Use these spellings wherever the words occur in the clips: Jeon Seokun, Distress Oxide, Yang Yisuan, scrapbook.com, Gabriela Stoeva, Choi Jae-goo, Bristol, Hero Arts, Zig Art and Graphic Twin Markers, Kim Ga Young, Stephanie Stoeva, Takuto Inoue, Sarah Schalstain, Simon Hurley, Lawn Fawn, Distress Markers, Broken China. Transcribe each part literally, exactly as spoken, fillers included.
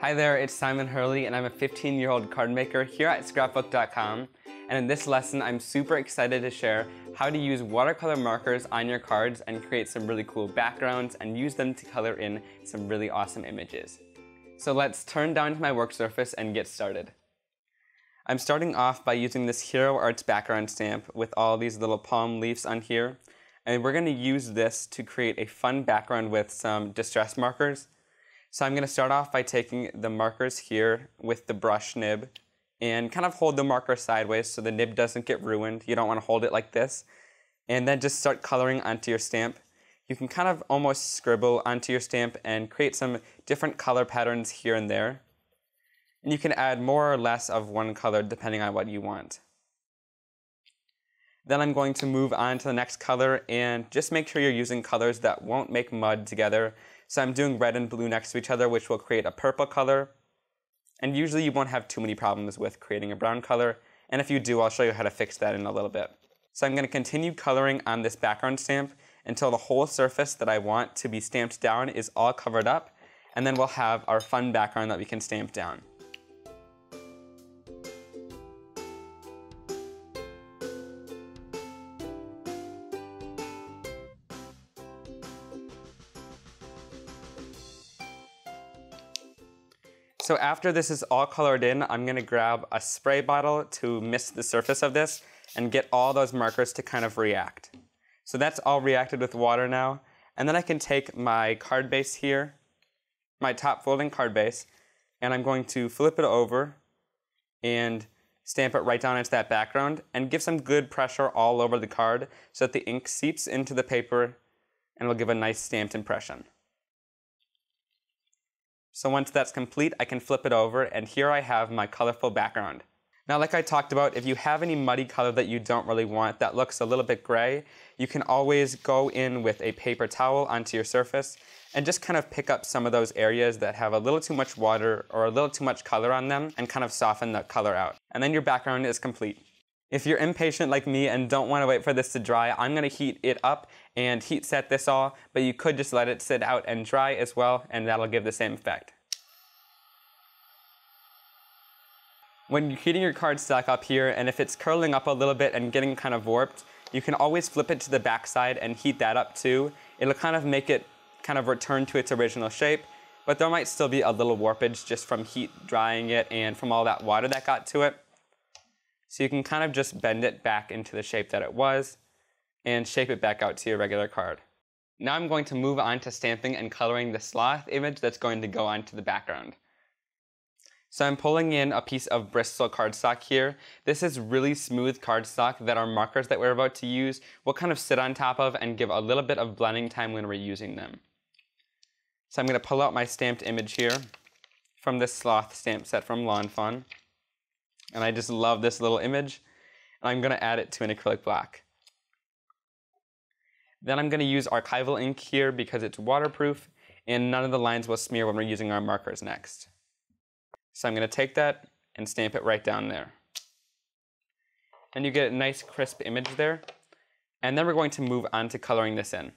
Hi there, it's Simon Hurley and I'm a fifteen year old card maker here at scrapbook dot com, and in this lesson I'm super excited to share how to use watercolor markers on your cards and create some really cool backgrounds and use them to color in some really awesome images. So let's turn down to my work surface and get started. I'm starting off by using this Hero Arts background stamp with all these little palm leaves on here, and we're going to use this to create a fun background with some distress markers. So I'm going to start off by taking the markers here with the brush nib and kind of hold the marker sideways so the nib doesn't get ruined. You don't want to hold it like this. And then just start coloring onto your stamp. You can kind of almost scribble onto your stamp and create some different color patterns here and there. And you can add more or less of one color depending on what you want. Then I'm going to move on to the next color, and just make sure you're using colors that won't make mud together. So I'm doing red and blue next to each other, which will create a purple color. And usually you won't have too many problems with creating a brown color. And if you do, I'll show you how to fix that in a little bit. So I'm going to continue coloring on this background stamp until the whole surface that I want to be stamped down is all covered up. And then we'll have our fun background that we can stamp down. So after this is all colored in, I'm going to grab a spray bottle to mist the surface of this and get all those markers to kind of react. So that's all reacted with water now. And then I can take my card base here, my top folding card base, and I'm going to flip it over and stamp it right down into that background and give some good pressure all over the card so that the ink seeps into the paper and will give a nice stamped impression. So once that's complete, I can flip it over, and here I have my colorful background. Now, like I talked about, if you have any muddy color that you don't really want that looks a little bit gray, you can always go in with a paper towel onto your surface and just kind of pick up some of those areas that have a little too much water or a little too much color on them and kind of soften that color out. And then your background is complete. If you're impatient like me and don't want to wait for this to dry, I'm going to heat it up and heat set this all, but you could just let it sit out and dry as well, and that'll give the same effect. When you're heating your cardstock up here, and if it's curling up a little bit and getting kind of warped, you can always flip it to the back side and heat that up too. It'll kind of make it kind of return to its original shape, but there might still be a little warpage just from heat drying it and from all that water that got to it. So you can kind of just bend it back into the shape that it was and shape it back out to your regular card. Now I'm going to move on to stamping and coloring the sloth image that's going to go onto the background. So I'm pulling in a piece of Bristol cardstock here. This is really smooth cardstock that our markers that we're about to use will kind of sit on top of and give a little bit of blending time when we're using them. So I'm going to pull out my stamped image here from this sloth stamp set from Lawn Fawn. And I just love this little image, and I'm going to add it to an acrylic block. Then I'm going to use archival ink here because it's waterproof and none of the lines will smear when we're using our markers next. So I'm going to take that and stamp it right down there. And you get a nice crisp image there. And then we're going to move on to coloring this in.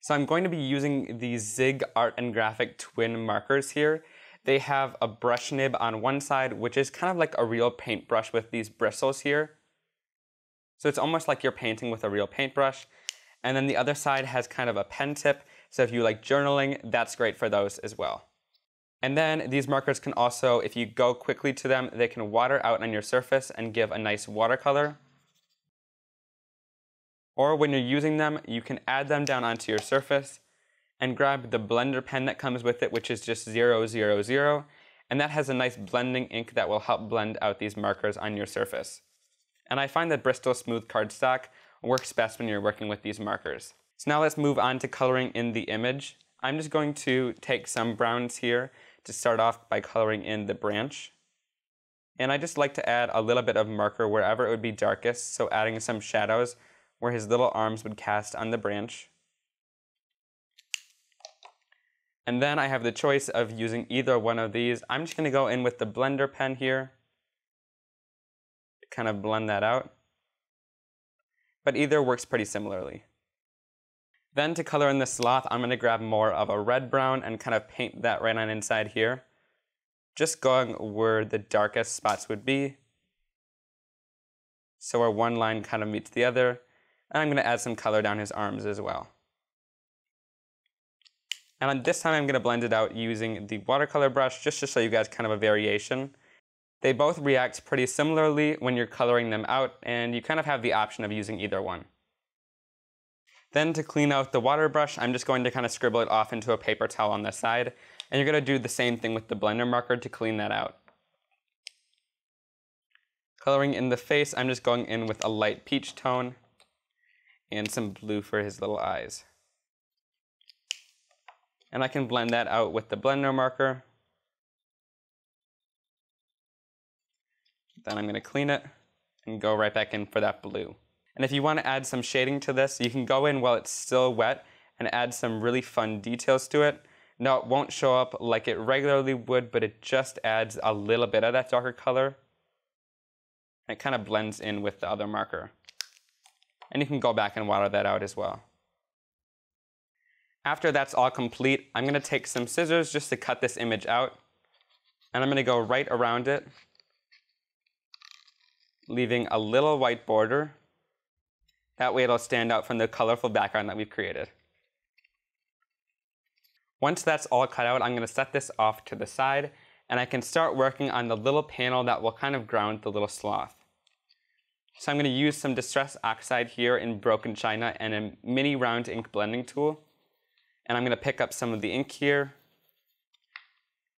So I'm going to be using these Zig Art and Graphic Twin Markers here. They have a brush nib on one side, which is kind of like a real paintbrush with these bristles here. So it's almost like you're painting with a real paintbrush. And then the other side has kind of a pen tip. So if you like journaling, that's great for those as well. And then these markers can also, if you go quickly to them, they can water out on your surface and give a nice watercolor. Or when you're using them, you can add them down onto your surface and grab the blender pen that comes with it, which is just zero zero zero, and that has a nice blending ink that will help blend out these markers on your surface. And I find that Bristol smooth cardstock works best when you're working with these markers. So now let's move on to coloring in the image. I'm just going to take some browns here to start off by coloring in the branch. And I just like to add a little bit of marker wherever it would be darkest, so adding some shadows where his little arms would cast on the branch. And then I have the choice of using either one of these. I'm just going to go in with the blender pen here to kind of blend that out. But either works pretty similarly. Then to color in the sloth, I'm going to grab more of a red brown and kind of paint that right on inside here. just going where the darkest spots would be. So where one line kind of meets the other. And I'm going to add some color down his arms as well. And this time I'm going to blend it out using the watercolor brush just to show you guys kind of a variation. They both react pretty similarly when you're coloring them out, and you kind of have the option of using either one. Then to clean out the water brush, I'm just going to kind of scribble it off into a paper towel on the side, and you're going to do the same thing with the blender marker to clean that out. Coloring in the face, I'm just going in with a light peach tone and some blue for his little eyes. And I can blend that out with the blender marker. Then I'm going to clean it and go right back in for that blue. And if you want to add some shading to this, you can go in while it's still wet and add some really fun details to it. Now it won't show up like it regularly would, but it just adds a little bit of that darker color. It kind of blends in with the other marker. And you can go back and water that out as well. After that's all complete, I'm going to take some scissors just to cut this image out. And I'm going to go right around it, leaving a little white border. That way it'll stand out from the colorful background that we've created. Once that's all cut out, I'm going to set this off to the side, and I can start working on the little panel that will kind of ground the little sloth. So I'm going to use some Distress Oxide here in Broken China and a mini round ink blending tool. And I'm going to pick up some of the ink here,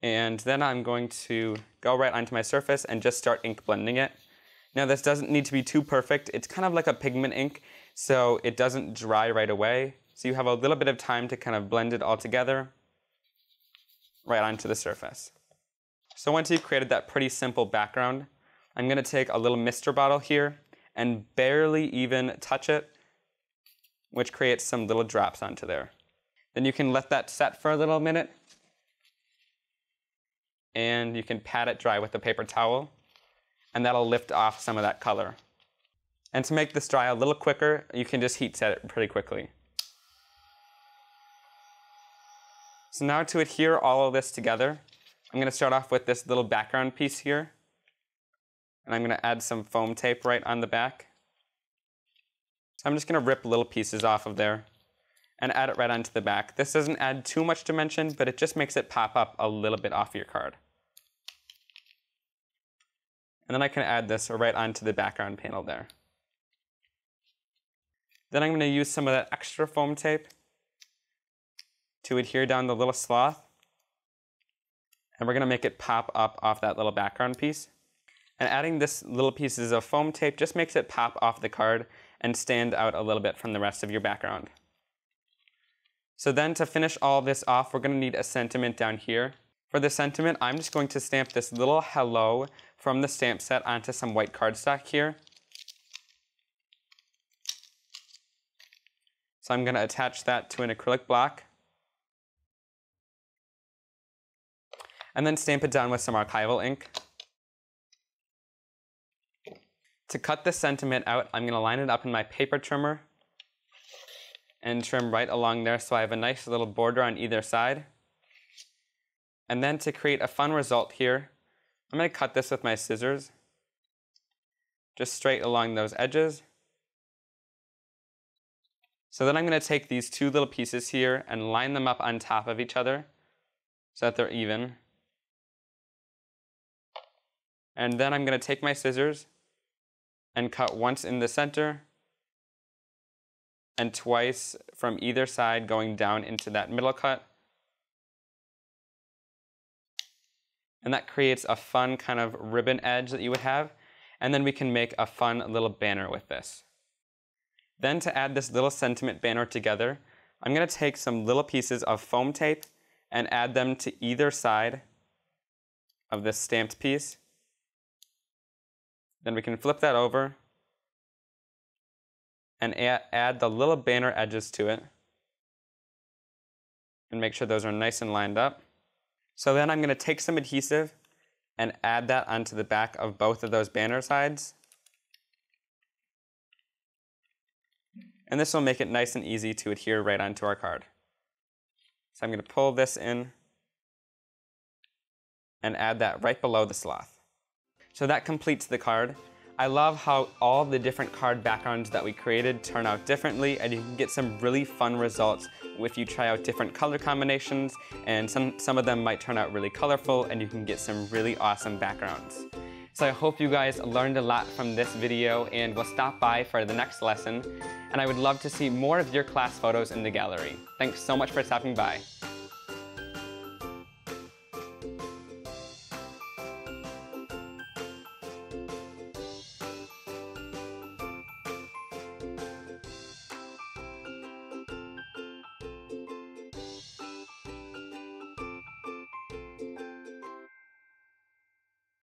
and then I'm going to go right onto my surface and just start ink blending it. Now this doesn't need to be too perfect. It's kind of like a pigment ink, so it doesn't dry right away. So you have a little bit of time to kind of blend it all together right onto the surface. So once you've created that pretty simple background, I'm going to take a little mister bottle here and barely even touch it, which creates some little drops onto there. Then you can let that set for a little minute, and you can pat it dry with a paper towel, and that'll lift off some of that color. And to make this dry a little quicker, you can just heat set it pretty quickly. So now to adhere all of this together, I'm going to start off with this little background piece here, and I'm going to add some foam tape right on the back. So I'm just going to rip little pieces off of there and add it right onto the back. This doesn't add too much dimension, but it just makes it pop up a little bit off your card. And then I can add this right onto the background panel there. Then I'm going to use some of that extra foam tape to adhere down the little sloth. And we're going to make it pop up off that little background piece. And adding this little pieces of foam tape just makes it pop off the card and stand out a little bit from the rest of your background. So then to finish all this off, we're going to need a sentiment down here. For the sentiment, I'm just going to stamp this little hello from the stamp set onto some white cardstock here. So I'm going to attach that to an acrylic block. And then stamp it down with some archival ink. To cut the sentiment out, I'm going to line it up in my paper trimmer and trim right along there so I have a nice little border on either side. And then to create a fun result here, I'm going to cut this with my scissors, just straight along those edges. So then I'm going to take these two little pieces here and line them up on top of each other so that they're even. And then I'm going to take my scissors and cut once in the center and twice from either side going down into that middle cut. And that creates a fun kind of ribbon edge that you would have. And then we can make a fun little banner with this. Then to add this little sentiment banner together, I'm going to take some little pieces of foam tape and add them to either side of this stamped piece. Then we can flip that over and add the little banner edges to it and make sure those are nice and lined up. So then I'm going to take some adhesive and add that onto the back of both of those banner sides. And this will make it nice and easy to adhere right onto our card. So I'm going to pull this in and add that right below the sloth. So that completes the card. I love how all the different card backgrounds that we created turn out differently, and you can get some really fun results if you try out different color combinations, and some, some of them might turn out really colorful and you can get some really awesome backgrounds. So I hope you guys learned a lot from this video and will stop by for the next lesson, and I would love to see more of your class photos in the gallery. Thanks so much for stopping by.